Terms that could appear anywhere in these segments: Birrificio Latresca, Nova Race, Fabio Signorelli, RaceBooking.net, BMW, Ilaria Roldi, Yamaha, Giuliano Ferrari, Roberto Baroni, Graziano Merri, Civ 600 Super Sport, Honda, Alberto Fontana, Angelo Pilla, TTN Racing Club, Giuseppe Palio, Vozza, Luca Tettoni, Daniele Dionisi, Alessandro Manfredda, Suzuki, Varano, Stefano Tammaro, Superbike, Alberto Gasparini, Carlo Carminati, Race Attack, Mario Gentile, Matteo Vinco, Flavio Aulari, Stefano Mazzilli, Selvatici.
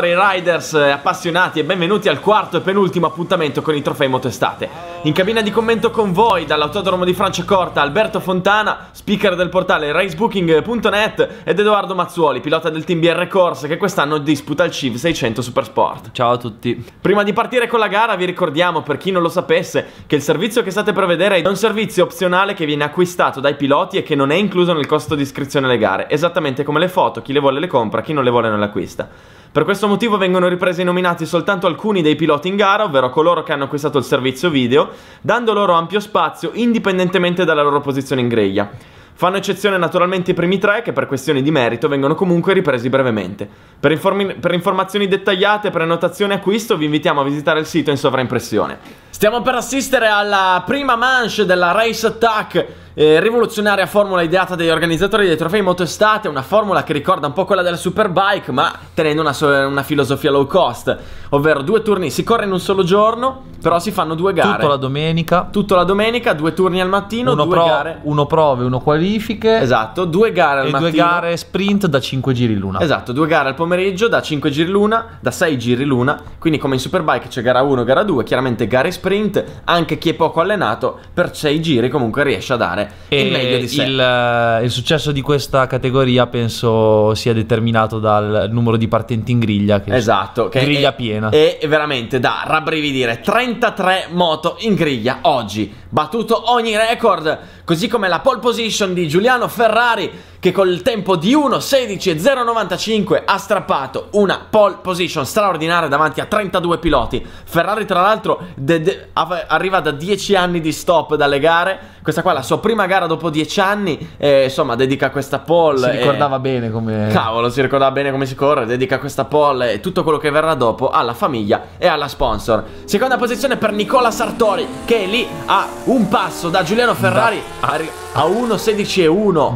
Riders appassionati e benvenuti al quarto e penultimo appuntamento con i trofei motestate. In cabina di commento con voi dall'autodromo di Franciacorta Alberto Fontana, speaker del portale RaceBooking.net, ed Edoardo Mazzuoli, pilota del team BR Corse che quest'anno disputa il Civ 600 Super Sport. Ciao a tutti. Prima di partire con la gara vi ricordiamo, per chi non lo sapesse, che il servizio che state per vedere è un servizio opzionale che viene acquistato dai piloti e che non è incluso nel costo di iscrizione alle gare, esattamente come le foto: chi le vuole le compra, chi non le vuole non le acquista. Per questo motivo vengono ripresi e nominati soltanto alcuni dei piloti in gara, ovvero coloro che hanno acquistato il servizio video, dando loro ampio spazio indipendentemente dalla loro posizione in griglia. Fanno eccezione naturalmente i primi tre, che per questioni di merito vengono comunque ripresi brevemente. Per informazioni dettagliate, prenotazione e acquisto vi invitiamo a visitare il sito in sovraimpressione. Stiamo per assistere alla prima manche della Race Attack, rivoluzionaria formula ideata dagli organizzatori dei trofei motoestate, una formula che ricorda un po' quella della Superbike, ma tenendo una filosofia low cost, ovvero due turni, si corre in un solo giorno, però si fanno due gare. Tutta la domenica, due turni al mattino, due gare. Uno prove, uno qualifiche. Esatto, due gare al mattino. E due gare sprint da 5 giri l'una. Esatto, due gare al pomeriggio da 5 giri l'una, da 6 giri l'una, quindi come in Superbike c'è gara 1, gara 2, chiaramente gare sprint, anche chi è poco allenato per 6 giri comunque riesce a dare il meglio di sé. Il successo di questa categoria penso sia determinato dal numero di partenti in griglia, che esatto, che griglia è piena. E veramente da rabbrividire, 33 moto in griglia oggi, battuto ogni record, così come la pole position di Giuliano Ferrari, che col tempo di 1.16.095 ha strappato una pole position straordinaria davanti a 32 piloti. Ferrari tra l'altro arriva da 10 anni di stop dalle gare, questa qua è la sua prima gara dopo 10 anni, insomma dedica questa pole. Si ricordava bene come... Cavolo, si ricordava bene come si corre, dedica questa pole e tutto quello che verrà dopo alla famiglia e alla sponsor. Seconda posizione per Nicola Sartori, che è lì a un passo da Giuliano Ferrari, a 1.16.1,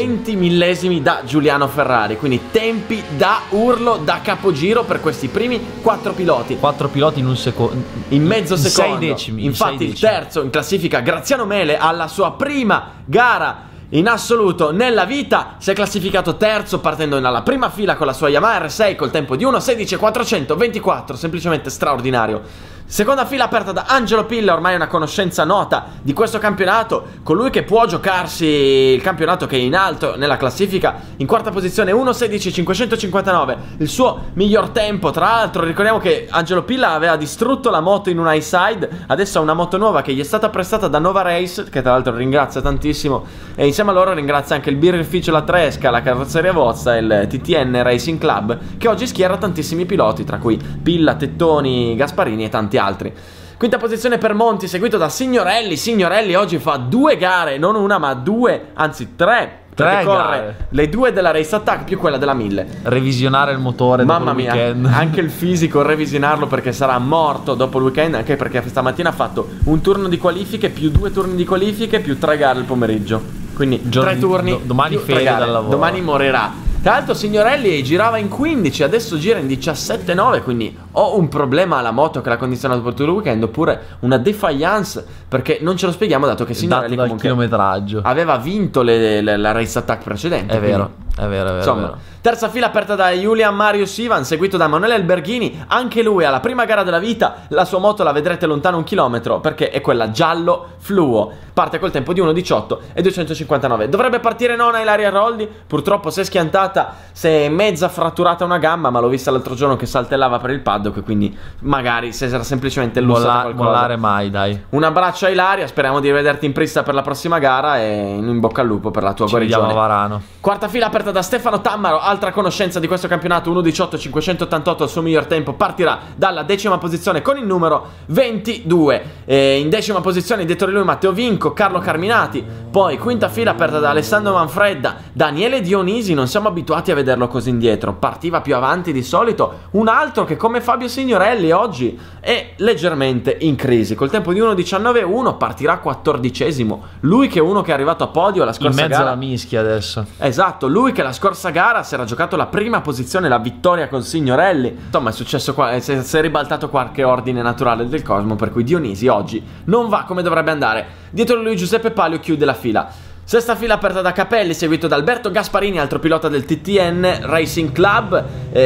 20 millesimi da Giuliano Ferrari, quindi tempi da urlo, da capogiro per questi primi 4 piloti. 4 piloti in un secondo, in mezzo secondo, 6 decimi. Infatti il terzo in classifica, Graziano Merri, alla sua prima gara in assoluto nella vita, si è classificato terzo partendo dalla prima fila con la sua Yamaha R6 col tempo di 1.16.424, semplicemente straordinario. Seconda fila aperta da Angelo Pilla, ormai una conoscenza nota di questo campionato, colui che può giocarsi il campionato, che è in alto nella classifica. In quarta posizione 1.16.559, il suo miglior tempo. Tra l'altro ricordiamo che Angelo Pilla aveva distrutto la moto in una high side, adesso ha una moto nuova che gli è stata prestata da Nova Race, che tra l'altro ringrazia tantissimo, e insieme a loro ringrazia anche il Birrificio Latresca, la carrozzeria Vozza e il TTN Racing Club, che oggi schiera tantissimi piloti, tra cui Pilla, Tettoni, Gasparini e tanti altri. Quinta posizione per Monti, seguito da Signorelli. Signorelli oggi fa due gare, non una ma due, anzi tre gare. Le due della Race Attack più quella della 1000. Revisionare il motore dopo il weekend. Mamma mia, anche il fisico revisionarlo, perché sarà morto dopo il weekend, anche perché stamattina ha fatto un turno di qualifiche, più due turni di qualifiche, più tre gare il pomeriggio. Quindi tre turni, domani fede dal lavoro. Domani morirà. Tra l'altro Signorelli girava in 15, adesso gira in 17.9, quindi o un problema alla moto che l'ha condizionato per tutto il weekend, oppure una defiance, perché non ce lo spieghiamo, dato che Signorelli dal chilometraggio aveva vinto la Race Attack precedente. È vero, è vero, è vero. Insomma, è vero. Terza fila aperta da Julian Mario Sivan, seguito da Manuel Alberghini, anche lui alla prima gara della vita. La sua moto la vedrete lontano un chilometro, perché è quella giallo fluo, parte col tempo di 1.18.259. Dovrebbe partire nona Ilaria Roldi, purtroppo si è schiantata, si è mezza fratturata una gamba, ma l'ho vista l'altro giorno che saltellava per il paddock, quindi magari se sarà semplicemente lussata qualcosa. Mollare mai, dai. Un abbraccio a Ilaria, speriamo di rivederti in pista per la prossima gara, e in bocca al lupo per la tua guarigione. Ci vediamo a Varano. Quarta fila aperta da Stefano Tammaro, altra conoscenza di questo campionato, 1.18.588 il suo miglior tempo. Partirà dalla decima posizione con il numero 22, e in decima posizione dietro di lui Matteo Vinco, Carlo Carminati. Poi quinta fila aperta da Alessandro Manfredda, Daniele Dionisi, non siamo abituati a vederlo così indietro, partiva più avanti di solito. Un altro che, come Fabio Signorelli, oggi è leggermente in crisi, col tempo di 1.19.1 partirà 14esimo, lui che è uno che è arrivato a podio la scorsa gara, in mezzo alla mischia adesso. Esatto, lui che la scorsa gara si era giocato la prima posizione, la vittoria con Signorelli. Insomma è successo qua, si è ribaltato qualche ordine naturale del cosmo, per cui Dionisi oggi non va come dovrebbe andare. Dietro lui Giuseppe Palio chiude la fila. Sesta fila aperta da Capelli, seguito da Alberto Gasparini, altro pilota del TTN Racing Club.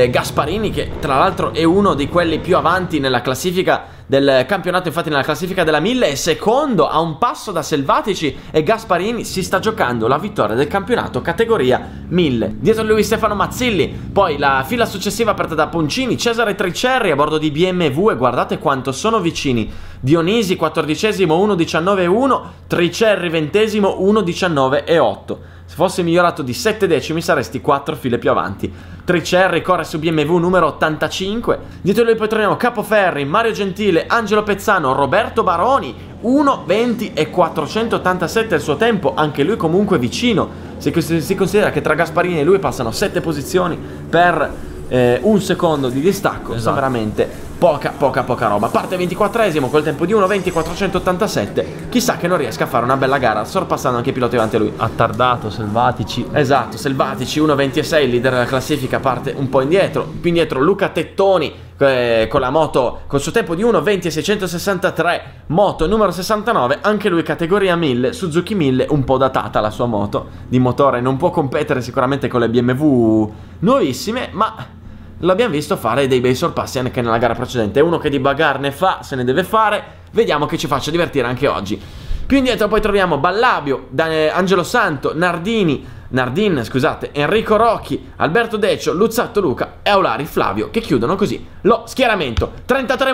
Gasparini che tra l'altro è uno di quelli più avanti nella classifica del campionato, infatti nella classifica della 1000 è secondo, a un passo da Selvatici, e Gasparini si sta giocando la vittoria del campionato categoria 1000. Dietro lui Stefano Mazzilli, poi la fila successiva aperta da Poncini, Cesare Tricerri a bordo di BMW, e guardate quanto sono vicini: Dionisi 14esimo 1.19.1, Tricerri 20esimo 1.19.8. Se fosse migliorato di 7 decimi saresti 4 file più avanti. Tricerri corre su BMW numero 85. Dietro lui poi troviamo Capoferri, Mario Gentile, Angelo Pezzano, Roberto Baroni. 1.20 e 487 il suo tempo, anche lui comunque vicino. Si considera che tra Gasparini e lui passano 7 posizioni per un secondo di distacco, esatto. Sono veramente poca roba. Parte 24esimo col tempo di 1.20.487. Chissà che non riesca a fare una bella gara, sorpassando anche i piloti davanti a lui. Ha tardato Selvatici. Esatto, Selvatici 1.26, il leader della classifica, parte un po' indietro. Più indietro Luca Tettoni con la moto, col suo tempo di 1.20.663, moto numero 69, anche lui categoria 1000, Suzuki 1000, un po' datata la sua moto di motore, non può competere sicuramente con le BMW nuovissime, ma l'abbiamo visto fare dei bei sorpassi anche nella gara precedente. Uno che di bagarre ne fa, se ne deve fare, vediamo che ci faccia divertire anche oggi. Più indietro poi troviamo Ballabio, Angelo Santo, Nardin, Enrico Rocchi, Alberto Decio, Luzzatto Luca e Aulari Flavio, che chiudono così lo schieramento. 33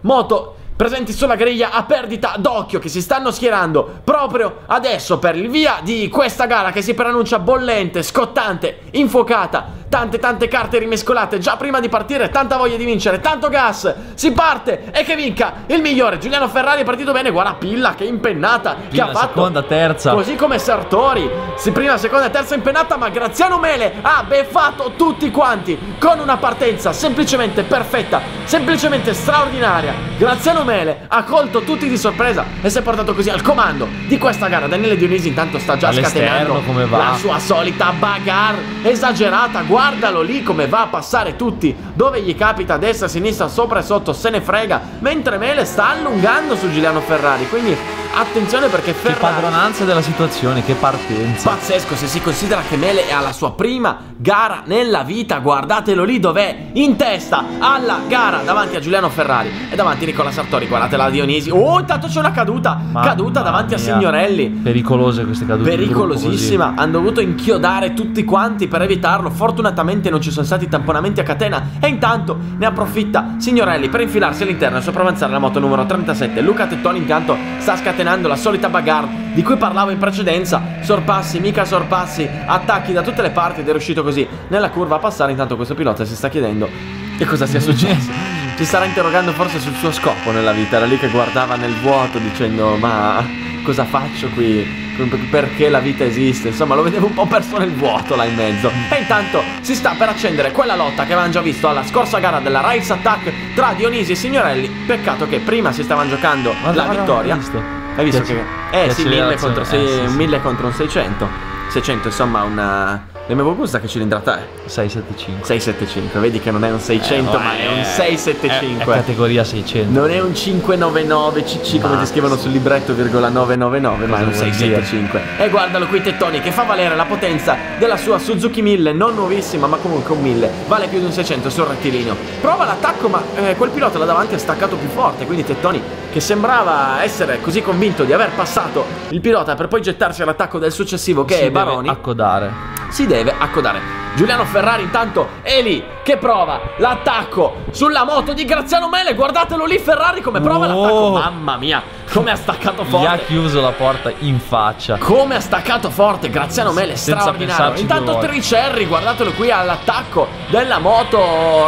moto presenti sulla griglia a perdita d'occhio, che si stanno schierando proprio adesso per il via di questa gara che si preannuncia bollente, scottante, infuocata. Tante carte rimescolate già prima di partire, tanta voglia di vincere, tanto gas. Si parte e che vinca il migliore. Giuliano Ferrari è partito bene, guarda Pilla che impennata, che ha fatto seconda, terza, così come Sartori. Prima, seconda e terza impennata, ma Graziano Mele ha beffato tutti quanti con una partenza semplicemente perfetta, semplicemente straordinaria. Graziano Mele ha colto tutti di sorpresa e si è portato così al comando di questa gara. Daniele Dionisi intanto sta già scatenando la sua solita bagarre esagerata. Guardalo lì come va a passare tutti, dove gli capita, a destra, a sinistra, sopra e sotto, se ne frega. Mentre Mele sta allungando su Giuliano Ferrari, quindi attenzione perché Ferrari... Che padronanza della situazione, che partenza. Pazzesco se si considera che Mele è alla sua prima gara nella vita, guardatelo lì dov'è, in testa alla gara davanti a Giuliano Ferrari e davanti a Nicola Sartori, guardatela a Dionisi. Oh, intanto c'è una caduta, caduta davanti a Signorelli. Pericolose queste cadute. Pericolosissima, hanno dovuto inchiodare tutti quanti per evitarlo, fortunatamente non ci sono stati tamponamenti a catena, e intanto ne approfitta Signorelli per infilarsi all'interno e sopravanzare la moto numero 37. Luca Tettoni intanto sta scatenando la solita bagarre di cui parlavo in precedenza, sorpassi, mica sorpassi, attacchi da tutte le parti, ed è riuscito così nella curva a passare. Intanto questo pilota si sta chiedendo che cosa sia successo, ci starà interrogando forse sul suo scopo nella vita. Era lì che guardava nel vuoto dicendo ma cosa faccio qui, perché la vita esiste, insomma lo vedevo un po' perso nel vuoto là in mezzo. E intanto si sta per accendere quella lotta che avevamo già visto alla scorsa gara della Race Attack tra Dionisi e Signorelli. Peccato che prima si stavano giocando la vittoria. Hai visto che... sì, 1000 contro un 600, insomma una... MV Agusta che cilindrata è? 675. 675, vedi che non è un 600 ma è un 675. È categoria 600. Non è un 599 cc come ti scrivono sul libretto, virgola 999, ma è un 675. E guardalo qui Tettoni che fa valere la potenza della sua Suzuki 1000, non nuovissima ma comunque un 1000, vale più di un 600 sul rettilineo. Prova l'attacco ma quel pilota là davanti ha staccato più forte, quindi Tettoni che sembrava essere così convinto di aver passato il pilota per poi gettarsi all'attacco del successivo che è Baroni. Si deve accodare. Giuliano Ferrari intanto è lì che prova l'attacco sulla moto di Graziano Mele. Guardatelo lì Ferrari come prova l'attacco. Mamma mia, come ha staccato forte. Gli ha chiuso la porta in faccia. Come ha staccato forte Graziano Mele, straordinario. Intanto Tricerri, guardatelo qui all'attacco della moto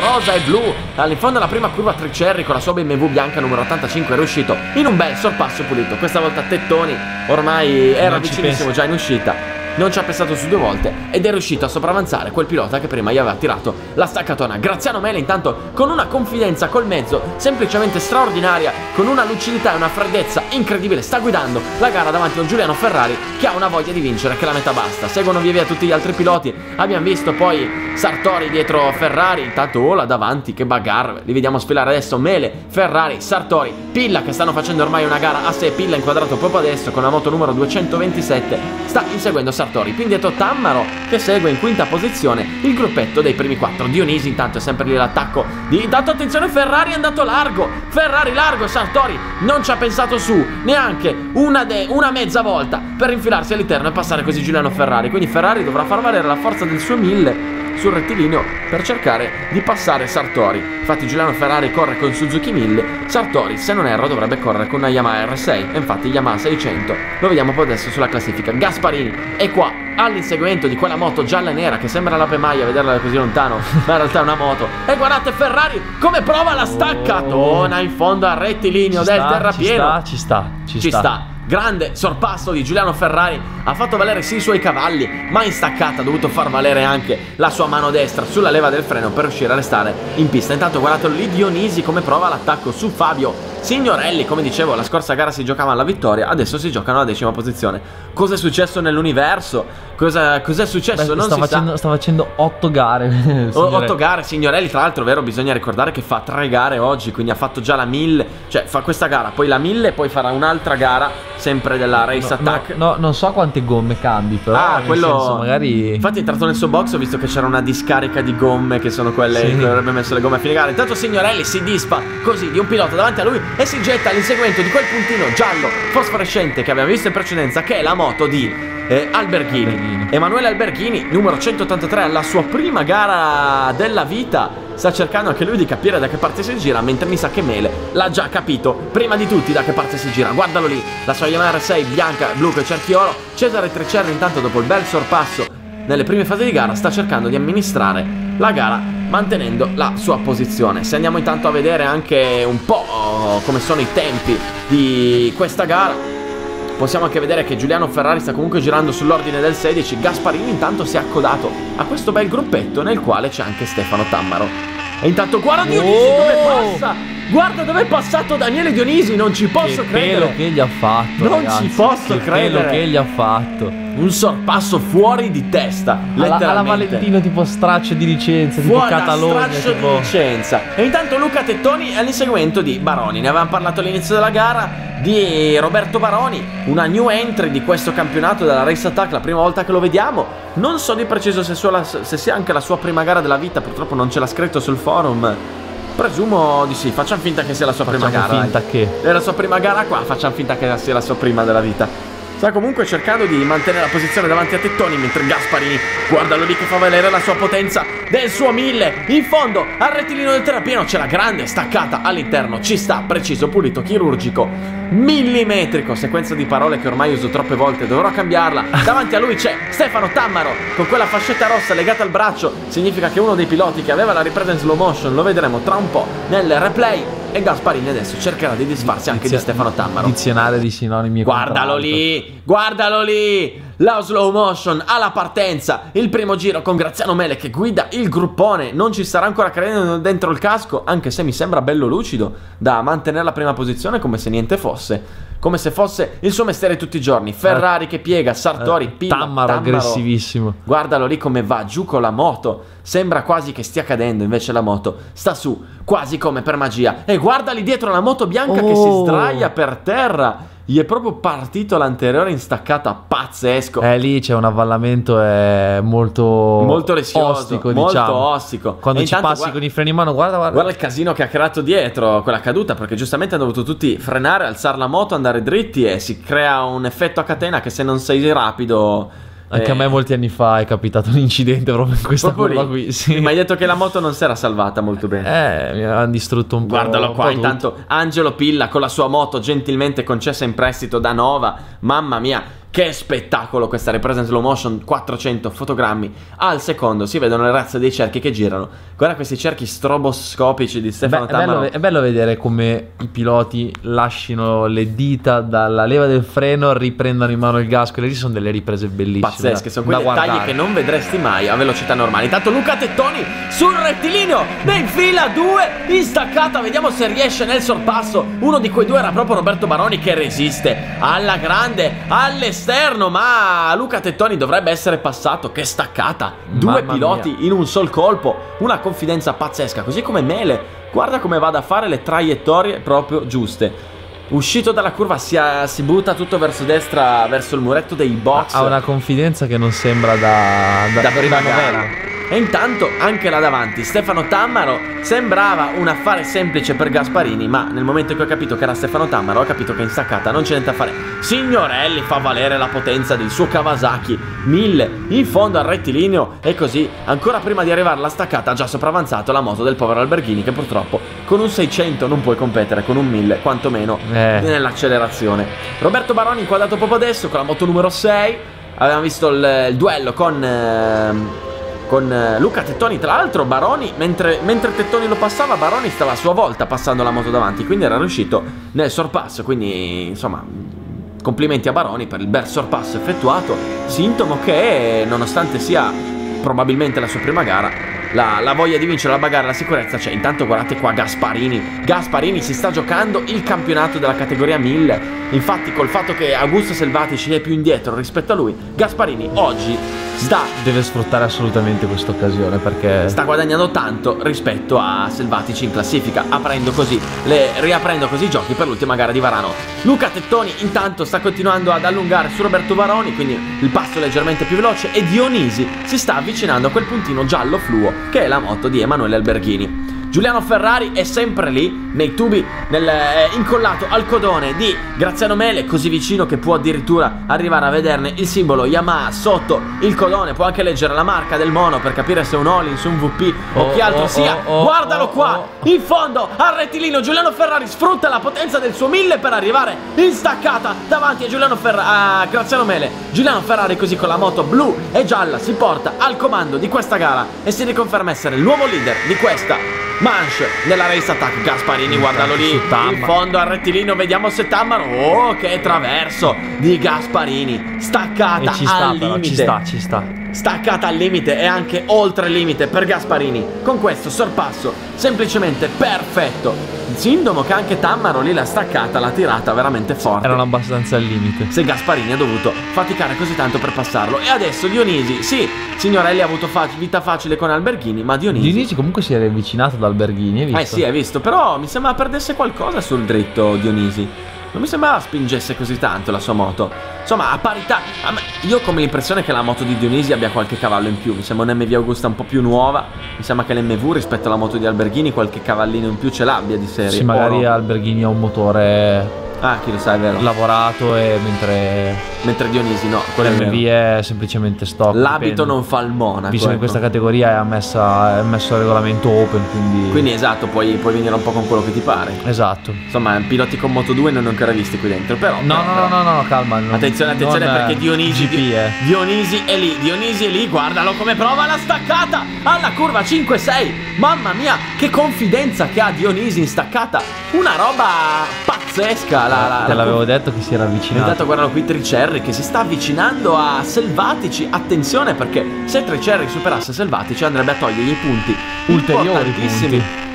rosa e blu. All'infondo della prima curva Tricerri con la sua BMW bianca numero 85 è riuscito in un bel sorpasso pulito. Questa volta Tettoni ormai era vicinissimo già in uscita. non ci ha pensato su due volte ed è riuscito a sopravanzare quel pilota che prima gli aveva tirato la staccatona. Graziano Merri intanto, con una confidenza col mezzo semplicemente straordinaria, con una lucidità e una freddezza incredibile, sta guidando la gara davanti a un Giuliano Ferrari che ha una voglia di vincere che la metà basta. Seguono via via tutti gli altri piloti, abbiamo visto poi Sartori dietro Ferrari, intanto là davanti che bagarre, li vediamo sfilare adesso Mele, Ferrari, Sartori, Pilla, che stanno facendo ormai una gara a sé. Pilla inquadrato proprio adesso con la moto numero 227, sta inseguendo Sartori, più indietro Tammaro che segue in quinta posizione il gruppetto dei primi quattro. Dionisi intanto è sempre lì l'attacco di... intanto attenzione, Ferrari è andato largo, Ferrari largo, Sartori non ci ha pensato su neanche una mezza volta per infilarsi all'interno e passare così Giuliano Ferrari. Quindi Ferrari dovrà far valere la forza del suo 1000 sul rettilineo per cercare di passare Sartori. Infatti Giuliano Ferrari corre con Suzuki 1000, Sartori se non erro dovrebbe correre con una Yamaha R6 e infatti Yamaha 600 lo vediamo poi adesso sulla classifica. Gasparini è qua all'inseguimento di quella moto gialla e nera che sembra la Pemaia, vederla da così lontano ma in realtà è una moto, e guardate Ferrari come prova la staccatona in fondo al rettilineo del terrapieno. Ci sta. Grande sorpasso di Giuliano Ferrari, ha fatto valere sì i suoi cavalli, ma in staccata ha dovuto far valere anche la sua mano destra sulla leva del freno per riuscire a restare in pista. Intanto guardatelo lì Dionisi come prova l'attacco su Fabio Signorelli. Come dicevo, la scorsa gara si giocava alla vittoria, adesso si giocano alla decima posizione. Cosa è successo nell'universo? Cos'è successo? Sta facendo 8 gare. 8 gare Signorelli, tra l'altro, vero, bisogna ricordare che fa 3 gare oggi, quindi ha fatto già la 1000, cioè fa questa gara, poi la 1000, poi farà un'altra gara sempre della Race Attack. Non so quante gomme cambi, però nel senso, magari... Infatti è entrato nel suo box, ho visto che c'era una discarica di gomme che sono quelle che avrebbe messo le gomme a fine gara. Intanto Signorelli si dispa così di un pilota davanti a lui e si getta all'inseguimento di quel puntino giallo fosforescente che abbiamo visto in precedenza, che è la moto di Alberghini. Emanuele Alberghini, numero 183, alla sua prima gara della vita, sta cercando anche lui di capire da che parte si gira, mentre mi sa che Mele l'ha già capito prima di tutti da che parte si gira. Guardalo lì, la sua Yamaha 6 bianca, blu con cerchi oro. Cesare Tricerri intanto, dopo il bel sorpasso nelle prime fasi di gara, sta cercando di amministrare la gara mantenendo la sua posizione. Se andiamo intanto a vedere anche un po' come sono i tempi di questa gara, possiamo anche vedere che Giuliano Ferrari sta comunque girando sull'ordine del 16. Gasparini intanto si è accodato a questo bel gruppetto nel quale c'è anche Stefano Tammaro. E intanto guarda Dionisi dove passa! Guarda dove è passato Daniele Dionisi, non ci posso credere! Che pelo che gli ha fatto! Non ci posso credere! Che gli ha fatto! Un sorpasso fuori di testa, letteralmente. Alla Valentino, tipo straccio di licenza, tipo Catalogna, tipo... di licenza. E intanto Luca Tettoni è all'inseguimento di Baroni. Ne avevamo parlato all'inizio della gara di Roberto Baroni, una new entry di questo campionato della Race Attack, la prima volta che lo vediamo. Non so di preciso se sia anche la sua prima gara della vita, purtroppo non ce l'ha scritto sul forum. Presumo di sì, facciamo finta che sia la sua prima gara. È la sua prima gara qua, facciamo finta che sia la sua prima della vita. Sta comunque cercando di mantenere la posizione davanti a Tettoni, mentre Gasparini, guardalo lì che fa valere la sua potenza del suo 1000. In fondo al rettilineo del terrapieno c'è la grande staccata all'interno, ci sta, preciso, pulito, chirurgico, millimetrico. Sequenza di parole che ormai uso troppe volte, dovrò cambiarla. Davanti a lui c'è Stefano Tammaro con quella fascetta rossa legata al braccio, significa che uno dei piloti che aveva la ripresa in slow motion, lo vedremo tra un po' nel replay. E Gasparini adesso cercherà di disfarsi anche di Stefano Tammaro. Dizionario di sinonimi. Guardalo lì, guardalo lì, la slow motion alla partenza, il primo giro con Graziano Mele che guida il gruppone. Non ci starà ancora credendo dentro il casco, anche se mi sembra bello lucido, da mantenere la prima posizione come se niente fosse, come se fosse il suo mestiere tutti i giorni. Ferrari che piega, Sartori, Pilla, Tammaro aggressivissimo. Guardalo lì come va giù con la moto, sembra quasi che stia cadendo, invece la moto sta su quasi come per magia. E guarda lì dietro la moto bianca che si sdraia per terra, gli è proprio partito l'anteriore in staccata, pazzesco. Lì c'è un avvallamento molto rischioso, ostico, molto ostico. Quando ci passi con i freni in mano, guarda il casino che ha creato dietro quella caduta, perché giustamente hanno dovuto tutti frenare, alzare la moto, andare dritti, e si crea un effetto a catena che se non sei rapido... Anche a me molti anni fa è capitato un incidente proprio in questa curva qui, sì. Mi hai detto che la moto non si era salvata molto bene. Mi hanno distrutto un po'. Guardalo qua, intanto Angelo Pilla con la sua moto gentilmente concessa in prestito da Nova. Mamma mia, Che spettacolo questa ripresa in slow motion, 400 fotogrammi al secondo, si vedono le razze dei cerchi che girano. Guarda questi cerchi stroboscopici di Stefano Tammaro. È bello vedere come i piloti lasciano le dita dalla leva del freno, riprendano in mano il gas, quelle lì sono delle riprese bellissime. Pazzesche, sono quei dettagli che non vedresti mai a velocità normale. Intanto Luca Tettoni sul rettilineo, ben fila 2, in staccata, vediamo se riesce nel sorpasso. Uno di quei due era proprio Roberto Baroni che resiste alla grande, alle esterno, ma Luca Tettoni dovrebbe essere passato. Che staccata, due piloti in un sol colpo, una confidenza pazzesca, così come Mele. Guarda come vada a fare le traiettorie proprio giuste. Uscito dalla curva si butta tutto verso destra, verso il muretto dei box. Ha una confidenza che non sembra da prima gara. E intanto anche là davanti Stefano Tammaro, sembrava un affare semplice per Gasparini, ma nel momento in cui ho capito che era Stefano Tammaro ho capito che in staccata non c'è niente a fare. Signorelli fa valere la potenza del suo Kawasaki 1000 in fondo al rettilineo, e così ancora prima di arrivare alla staccata ha già sopravanzato la moto del povero Alberghini, che purtroppo con un 600 non puoi competere con un 1000, quantomeno nell'accelerazione. Roberto Baroni inquadrato proprio adesso con la moto numero 6. Avevamo visto il duello con Luca Tettoni, tra l'altro Baroni, mentre Tettoni lo passava, Baroni stava a sua volta passando la moto davanti, quindi era riuscito nel sorpasso. Quindi insomma complimenti a Baroni per il bel sorpasso effettuato, sintomo che nonostante sia probabilmente la sua prima gara, la voglia di vincere, la bagarra, la sicurezza c'è. Intanto guardate qua Gasparini si sta giocando il campionato della categoria 1000. Infatti col fatto che Agusta Selvatici è più indietro rispetto a lui, Gasparini oggi deve sfruttare assolutamente questa occasione, perché sta guadagnando tanto rispetto a Selvatici in classifica, riaprendo così i giochi per l'ultima gara di Varano. Luca Tettoni intanto sta continuando ad allungare su Roberto Baroni, quindi il passo leggermente più veloce, e Dionisi si sta avvicinando a quel puntino giallo fluo che è la moto di Emanuele Alberghini. Giuliano Ferrari è sempre lì nei tubi, incollato al codone di Graziano Mele, così vicino che può addirittura arrivare a vederne il simbolo Yamaha sotto il codone. Può anche leggere la marca del mono per capire se è un Olin, un VP o chi altro sia. Guardalo qua, in fondo al rettilineo Giuliano Ferrari sfrutta la potenza del suo 1000 per arrivare in staccata davanti a Graziano Mele. Giuliano Ferrari così con la moto blu e gialla si porta al comando di questa gara e si riconferma essere il nuovo leader di questa manche nella Race Attack. Gasparini, guardalo lì in fondo al rettilineo, vediamo se Tammaro, che traverso di Gasparini, staccata al limite, staccata al limite e anche oltre limite per Gasparini con questo sorpasso semplicemente perfetto. Sindomo che anche Tammaro lì l'ha staccata, l'ha tirata veramente forte, erano abbastanza al limite, se Gasparini ha dovuto faticare così tanto per passarlo. E adesso Dionisi, Signorelli ha avuto vita facile con Alberghini, ma Dionisi comunque si era avvicinato ad Alberghini, hai visto? Hai visto, però mi sembra perdesse qualcosa sul dritto Dionisi, non mi sembrava spingesse così tanto la sua moto. Insomma, a parità, io ho come l'impressione che la moto di Dionisi abbia qualche cavallo in più. Mi sembra un MV Agusta un po' più nuova. Mi sembra che l'MV rispetto alla moto di Alberghini qualche cavallino in più ce l'abbia di serie. Sì, magari Alberghini ha un motore, chi lo sa, è vero, lavorato, e mentre Dionisi no, l'MV è semplicemente stock. L'abito non fa il monaco, visto che questa categoria è ammesso al regolamento open, quindi esatto, puoi venire un po' con quello che ti pare. Esatto, insomma piloti con moto 2 non ne ho ancora visti qui dentro, però no, calma, attenzione perché Dionisi è lì, guardalo come prova la staccata alla curva 5-6. Mamma mia, che confidenza che ha Dionisi in staccata, una roba pazzesca. Te l'avevo detto che si era avvicinato. Intanto guardano qui Tricerri che si sta avvicinando a Selvatici. Attenzione, perché se Tricerri superasse Selvatici andrebbe a togliergli punti ulteriori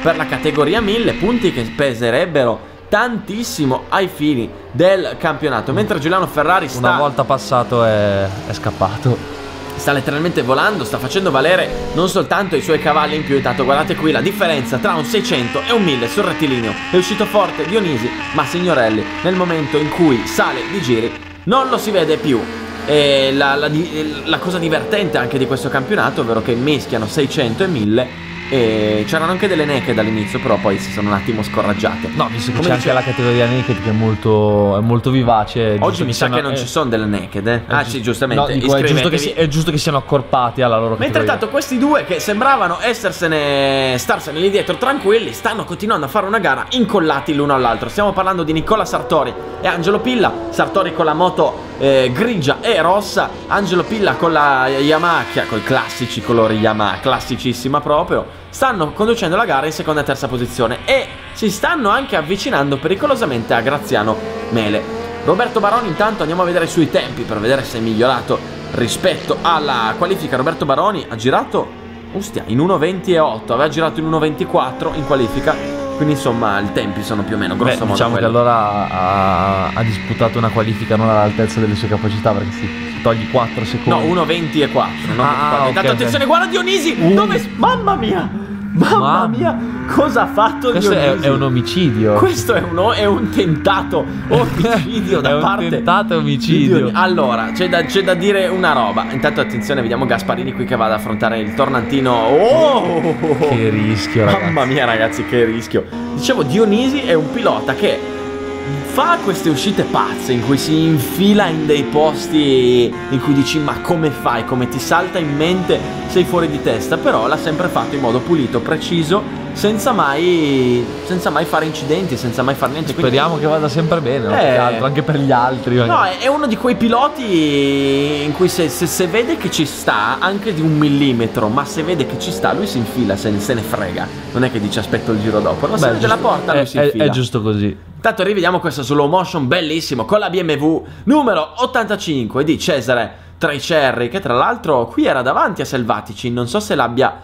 per la categoria 1000, punti che peserebbero tantissimo ai fini del campionato. Mentre Giuliano Ferrari sta, una volta passato è scappato, sta letteralmente volando, sta facendo valere non soltanto i suoi cavalli in più. Intanto guardate qui la differenza tra un 600 e un 1000 sul rettilineo. È uscito forte Dionisi, ma Signorelli nel momento in cui sale di giri non lo si vede più. E la cosa divertente anche di questo campionato, ovvero che mischiano 600 e 1000. C'erano anche delle neche dall'inizio, però poi si sono un attimo scoraggiate. No, visto che c'è anche la categoria naked che è molto vivace. Oggi mi sa che non ci sono delle naked, sì, giustamente. No, è giusto che siano accorpati alla loro categoria. Mentre tanto questi due che sembravano starsene lì dietro tranquilli, stanno continuando a fare una gara incollati l'uno all'altro. Stiamo parlando di Nicola Sartori e Angelo Pilla. Sartori con la moto grigia e rossa. Angelo Pilla con la Yamaha, con i classici colori Yamaha, classicissima proprio. Stanno conducendo la gara in seconda e terza posizione e si stanno anche avvicinando pericolosamente a Graziano Mele. Roberto Baroni, intanto andiamo a vedere i suoi tempi per vedere se è migliorato rispetto alla qualifica. Roberto Baroni ha girato, ostia, in 1.20.8, aveva girato in 1.24 in qualifica. Quindi insomma i tempi sono più o meno grosso modo. Diciamo quello che allora ha disputato una qualifica non all'altezza delle sue capacità, perché si togli 4 secondi. No, 1.20.4. Okay, intanto attenzione, guarda Dionisi! Dove? Mamma mia! Mamma mia, cosa ha fatto Dionisi? Questo è un omicidio. Questo è un tentato omicidio da parte. È un tentato omicidio. Allora, c'è da dire una roba. Intanto attenzione, vediamo Gasparini qui che va ad affrontare il tornantino. Oh! Che rischio, ragazzi. Mamma mia, ragazzi, che rischio. Dicevo, Dionisi è un pilota che fa queste uscite pazze in cui si infila in dei posti in cui dici ma come fai, come ti salta in mente, sei fuori di testa, però l'ha sempre fatto in modo pulito, preciso, senza mai fare incidenti, senza mai fare niente. Speriamo quindi che vada sempre bene, no? Anche per gli altri magari. No, è uno di quei piloti in cui se vede che ci sta, anche di un millimetro, ma se vede che ci sta, lui si infila, se ne frega. Non è che dice aspetto il giro dopo, ma se vede la porta lui si infila. È giusto così. Tanto rivediamo questo slow motion bellissimo con la BMW numero 85 di Cesare Tricerri, che tra l'altro qui era davanti a Selvatici. Non so se l'abbia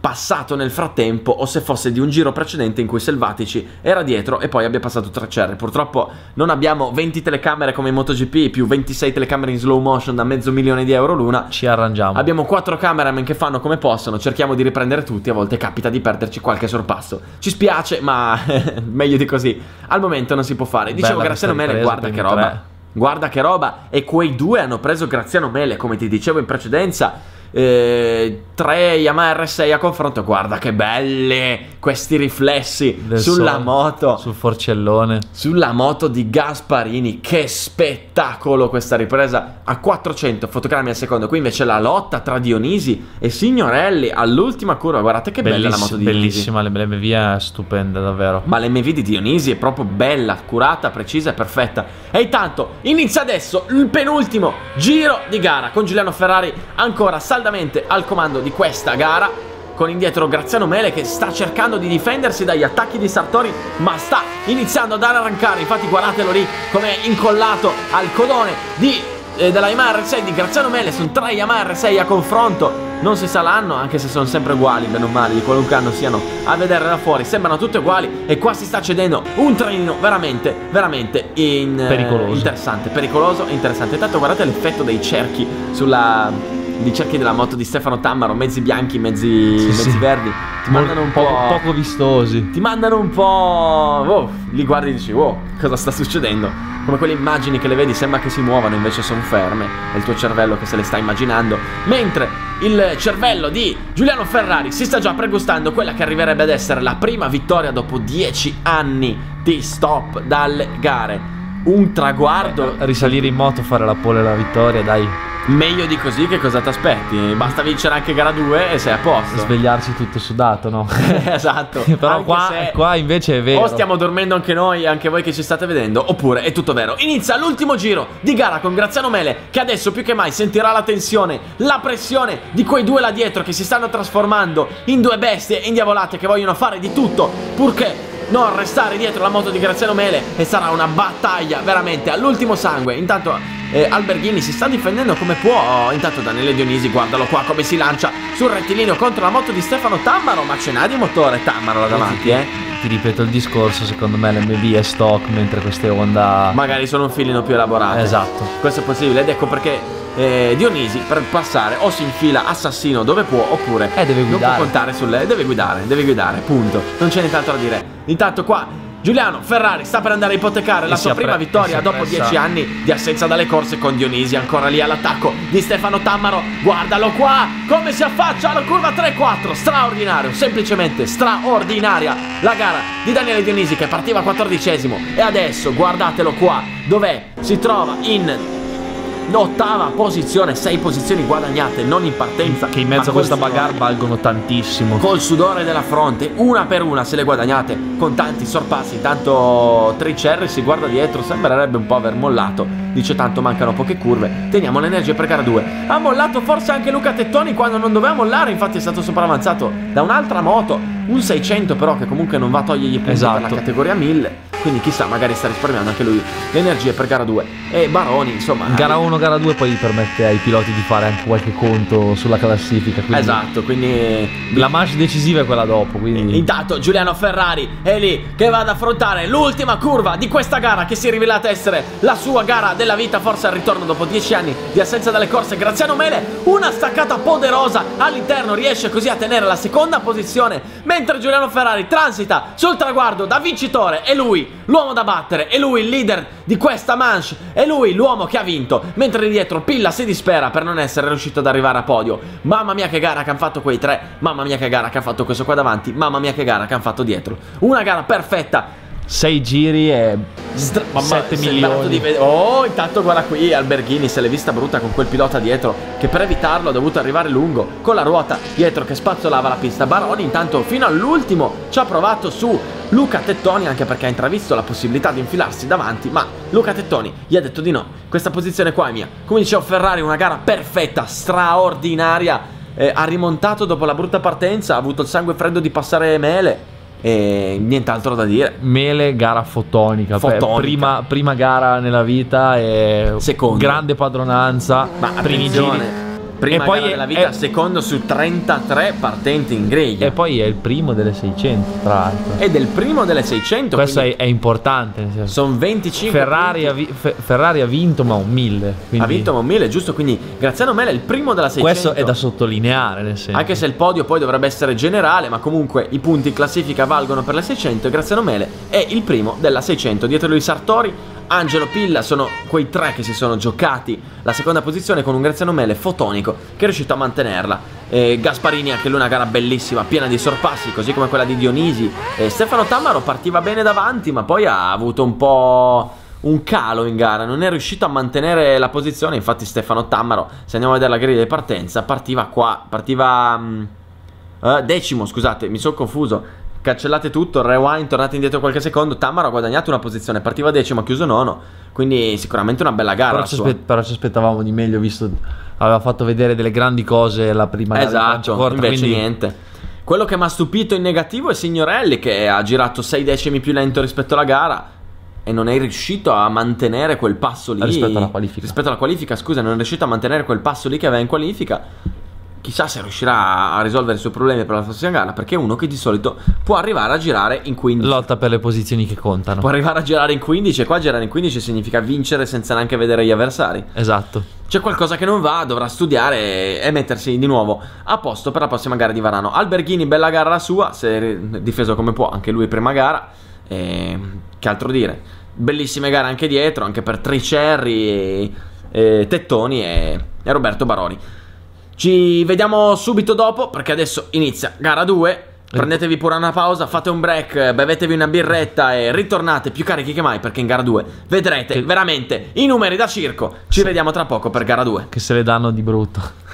passato nel frattempo o se fosse di un giro precedente in cui Selvatici era dietro e poi abbia passato Tricerri. Purtroppo non abbiamo 20 telecamere come in MotoGP più 26 telecamere in slow motion da €500.000 l'una. Ci arrangiamo. Abbiamo 4 cameraman che fanno come possono, cerchiamo di riprendere tutti, a volte capita di perderci qualche sorpasso. Ci spiace, ma meglio di così al momento non si può fare. Dicevo, Graziano Mele, guarda che roba. Guarda che roba. E quei due hanno preso Graziano Mele, come ti dicevo in precedenza. 3 Yamaha R6 a confronto. Guarda che belli questi riflessi sulla moto, sul forcellone, sulla moto di Gasparini. Che spettacolo questa ripresa a 400 fotogrammi al secondo. Qui invece la lotta tra Dionisi e Signorelli all'ultima curva. Guardate che bella la moto di Dionisi. Bellissima, l'MV è stupenda davvero. Ma l'MV di Dionisi è proprio bella, accurata, precisa e perfetta. E intanto inizia adesso il penultimo giro di gara con Giuliano Ferrari ancora saldamente al comando di questa gara, con indietro Graziano Mele che sta cercando di difendersi dagli attacchi di Sartori, ma sta iniziando ad arrancare. Infatti guardatelo lì com'è incollato al codone della Yamaha R6 di Graziano Mele. Sono 3 Yamaha R6 a confronto, non si sa l'anno, anche se sono sempre uguali, meno male, di qualunque anno siano, a vedere da fuori sembrano tutte uguali. E qua si sta cedendo un trenino veramente, veramente pericoloso. Interessante, pericoloso e interessante. Intanto guardate l'effetto dei cerchi della moto di Stefano Tammaro, mezzi bianchi, mezzi verdi. Ti mandano un po' poco vistosi. Ti mandano un po'. Li guardi e dici wow, cosa sta succedendo? Come quelle immagini che le vedi, sembra che si muovano, invece sono ferme. È il tuo cervello che se le sta immaginando. Mentre il cervello di Giuliano Ferrari si sta già pregustando quella che arriverebbe ad essere la prima vittoria dopo 10 anni di stop dalle gare. Un traguardo. Risalire in moto, fare la pole e la vittoria, dai. Meglio di così che cosa ti aspetti? Basta vincere anche gara 2 e sei a posto. Svegliarsi tutto sudato, no? Esatto. Però qua invece è vero. O stiamo dormendo anche noi, anche voi che ci state vedendo, oppure è tutto vero. Inizia l'ultimo giro di gara con Graziano Mele, che adesso più che mai sentirà la tensione, la pressione di quei due là dietro che si stanno trasformando in due bestie indiavolate che vogliono fare di tutto purché non restare dietro la moto di Graziano Mele. E sarà una battaglia veramente all'ultimo sangue. Intanto Alberghini si sta difendendo come può. Intanto Daniele Dionisi, guardalo qua come si lancia sul rettilineo contro la moto di Stefano Tammaro. Ma ce n'ha di motore Tammaro là davanti, Ti ripeto il discorso, secondo me l'MV è stock, mentre queste Honda magari sono un filino più elaborate. Esatto, questo è possibile, ed ecco perché Dionisi per passare o si infila assassino dove può, oppure deve guidare. Non può contare sulle... deve guidare, punto. Non c'è nient'altro da dire. Intanto qua Giuliano Ferrari sta per andare a ipotecare la sua prima vittoria dopo 10 anni di assenza dalle corse, con Dionisi ancora lì all'attacco di Stefano Tammaro. Guardalo qua come si affaccia alla curva 3-4. Straordinario, semplicemente straordinaria la gara di Daniele Dionisi, che partiva 14esimo e adesso guardatelo qua dov'è, si trova in l'ottava posizione, 6 posizioni guadagnate, non in partenza, che in mezzo a questa bagarre valgono tantissimo. Col sudore della fronte, una per una se le guadagnate, con tanti sorpassi. Tanto Tricerri si guarda dietro, sembrerebbe un po' aver mollato, dice tanto mancano poche curve, teniamo l'energia per gara 2. Ha mollato forse anche Luca Tettoni quando non doveva mollare, infatti è stato sopravanzato da un'altra moto, un 600 però, che comunque non va a togliergli punti, esatto, per la categoria 1000. Quindi chissà, magari sta risparmiando anche lui le energie per gara 2. E Baroni, insomma, gara 1, gara 2 poi permette ai piloti di fare anche qualche conto sulla classifica, quindi... Esatto, quindi la manche decisiva è quella dopo, quindi... Intanto Giuliano Ferrari è lì che va ad affrontare l'ultima curva di questa gara, che si è rivelata essere la sua gara della vita, forse al ritorno dopo 10 anni di assenza dalle corse. Graziano Mele, una staccata poderosa all'interno, riesce così a tenere la seconda posizione, mentre Giuliano Ferrari transita sul traguardo da vincitore. E lui l'uomo da battere, è lui il leader di questa manche, è lui l'uomo che ha vinto, mentre dietro Pilla si dispera per non essere riuscito ad arrivare a podio. Mamma mia che gara che hanno fatto quei tre, mamma mia che gara che ha fatto questo qua davanti, mamma mia che gara che hanno fatto dietro. Una gara perfetta, 6 giri e 7 milioni di... Oh, intanto guarda qui, Alberghini se l'è vista brutta con quel pilota dietro, che per evitarlo ha dovuto arrivare lungo con la ruota dietro che spazzolava la pista. Baroni intanto fino all'ultimo ci ha provato su Luca Tettoni, anche perché ha intravisto la possibilità di infilarsi davanti, ma Luca Tettoni gli ha detto di no. Questa posizione qua è mia. Come dicevo, Ferrari una gara perfetta, straordinaria, ha rimontato dopo la brutta partenza, ha avuto il sangue freddo di passare Mele e nient'altro da dire. Mele, gara fotonica, prima gara nella vita e secondo, grande padronanza, ma primi giri. Prima e poi gara della vita, secondo su 33 partenti in griglia. E poi è il primo delle 600, tra l'altro. Ed è il primo delle 600. Questo è importante. Sono 25. Ferrari ha vinto ma un 1000. Quindi... Ha vinto ma un 1000, giusto? Quindi Graziano Mele è il primo della 600. Questo è da sottolineare, nel senso. Anche se il podio poi dovrebbe essere generale, ma comunque i punti in classifica valgono per le 600. E Graziano Mele è il primo della 600. Dietro lui Sartori, Angelo Pilla, sono quei tre che si sono giocati la seconda posizione, con un Graziano Mele fotonico che è riuscito a mantenerla. Gasparini anche lui una gara bellissima, piena di sorpassi, così come quella di Dionisi. Stefano Tammaro partiva bene davanti, ma poi ha avuto un po' un calo in gara, non è riuscito a mantenere la posizione. Infatti Stefano Tammaro, se andiamo a vedere la griglia di partenza, partiva decimo, scusate, mi sono confuso. Cancellate tutto, rewind, tornate indietro qualche secondo. Tammaro ha guadagnato una posizione, partiva decimo, ha chiuso nono, quindi sicuramente una bella gara. Però ci aspettavamo di meglio, visto aveva fatto vedere delle grandi cose la prima, esatto, gara, invece quindi... niente. Quello che mi ha stupito in negativo è Signorelli, che ha girato 6 decimi più lento rispetto alla gara e non è riuscito a mantenere quel passo lì rispetto alla qualifica, scusa, non è riuscito a mantenere quel passo lì che aveva in qualifica. Chissà se riuscirà a risolvere i suoi problemi per la prossima gara, perché è uno che di solito può arrivare a girare in 15. Lotta per le posizioni che contano. Può arrivare a girare in 15, e qua girare in 15 significa vincere senza neanche vedere gli avversari. Esatto. C'è qualcosa che non va, dovrà studiare e mettersi di nuovo a posto per la prossima gara di Varano. Alberghini, bella gara la sua, si è difeso come può, anche lui prima gara. Che altro dire? Bellissime gare anche dietro, anche per Tricerri, Tettoni e Roberto Baroni. Ci vediamo subito dopo, perché adesso inizia gara 2. Prendetevi pure una pausa, fate un break, bevetevi una birretta e ritornate più carichi che mai, perché in gara 2 vedrete veramente i numeri da circo. Ci vediamo tra poco per gara 2. Che se le danno di brutto.